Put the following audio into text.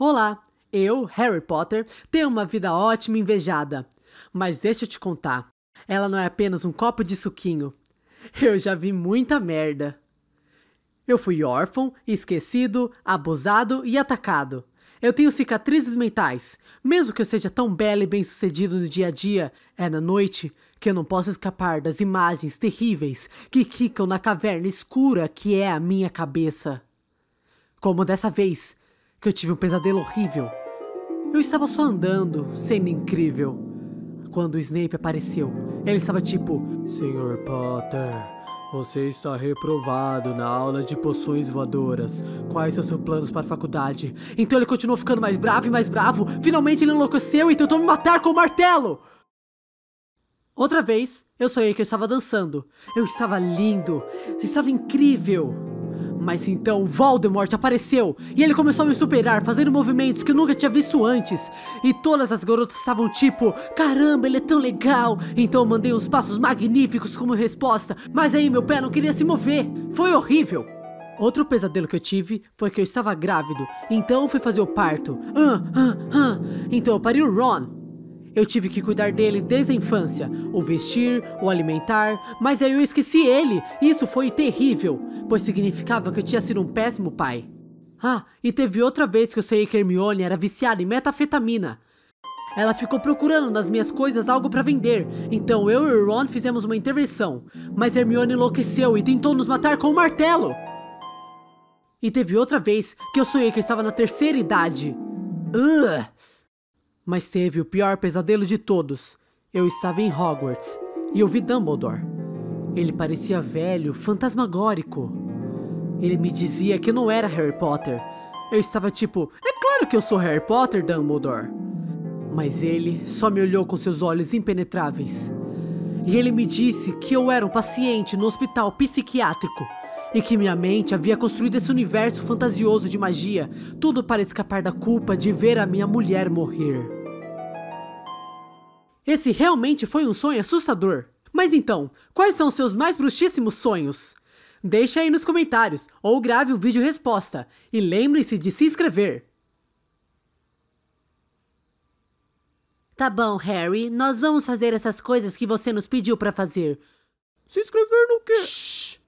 Olá, eu, Harry Potter, tenho uma vida ótima e invejada. Mas deixa eu te contar, ela não é apenas um copo de suquinho. Eu já vi muita merda. Eu fui órfão, esquecido, abusado e atacado. Eu tenho cicatrizes mentais. Mesmo que eu seja tão bela e bem-sucedido no dia a dia, é na noite que eu não posso escapar das imagens terríveis que quicam na caverna escura que é a minha cabeça. Como dessa vez, que eu tive um pesadelo horrível. Eu estava só andando, sendo incrível, quando o Snape apareceu. Ele estava tipo: Senhor Potter, você está reprovado na aula de poções voadoras. Quais são seus planos para a faculdade? Então ele continuou ficando mais bravo e mais bravo. Finalmente ele enlouqueceu e tentou me matar com o martelo. Outra vez, eu sonhei que eu estava dançando. Eu estava lindo, estava incrível. Mas então Voldemort apareceu e ele começou a me superar, fazendo movimentos que eu nunca tinha visto antes. E todas as garotas estavam tipo: caramba, ele é tão legal. Então eu mandei uns passos magníficos como resposta, mas aí meu pé não queria se mover. Foi horrível. Outro pesadelo que eu tive foi que eu estava grávido, então eu fui fazer o parto. Então eu pari o Ron. Eu tive que cuidar dele desde a infância, o vestir, o alimentar, mas aí eu esqueci ele. Isso foi terrível, pois significava que eu tinha sido um péssimo pai. Ah, e teve outra vez que eu sei que Hermione era viciada em metafetamina. Ela ficou procurando nas minhas coisas algo para vender, então eu e Ron fizemos uma intervenção, mas Hermione enlouqueceu e tentou nos matar com um martelo. E teve outra vez que eu sonhei que eu estava na terceira idade. Mas teve o pior pesadelo de todos. Eu estava em Hogwarts e eu vi Dumbledore. Ele parecia velho, fantasmagórico. Ele me dizia que eu não era Harry Potter. Eu estava tipo: é claro que eu sou Harry Potter, Dumbledore. Mas ele só me olhou com seus olhos impenetráveis. E ele me disse que eu era um paciente no hospital psiquiátrico e que minha mente havia construído esse universo fantasioso de magia, tudo para escapar da culpa de ver a minha mulher morrer. Esse realmente foi um sonho assustador. Mas então, quais são os seus mais bruxíssimos sonhos? Deixe aí nos comentários, ou grave um vídeo resposta. E lembre-se de se inscrever. Tá bom, Harry, nós vamos fazer essas coisas que você nos pediu pra fazer. Se inscrever no quê? Shhh.